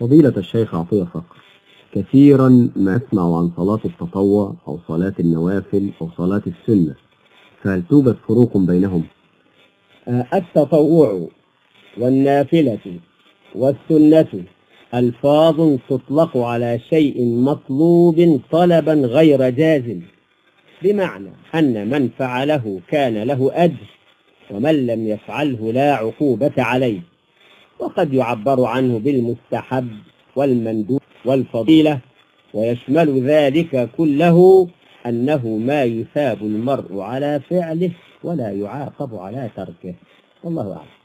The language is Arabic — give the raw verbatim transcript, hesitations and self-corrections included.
فضيلة الشيخ عطية صقر، كثيرا ما أسمع عن صلاة التطوع أو صلاة النوافل أو صلاة السنة، فهل توجد فروق بينهم؟ التطوع والنافلة والسنة ألفاظ تطلق على شيء مطلوب طلبا غير جازم، بمعنى أن من فعله كان له أجر ومن لم يفعله لا عقوبة عليه، وقد يعبر عنه بالمستحب والمندوب والفضيلة، ويشمل ذلك كله أنه ما يثاب المرء على فعله ولا يعاقب على تركه. والله أعلم.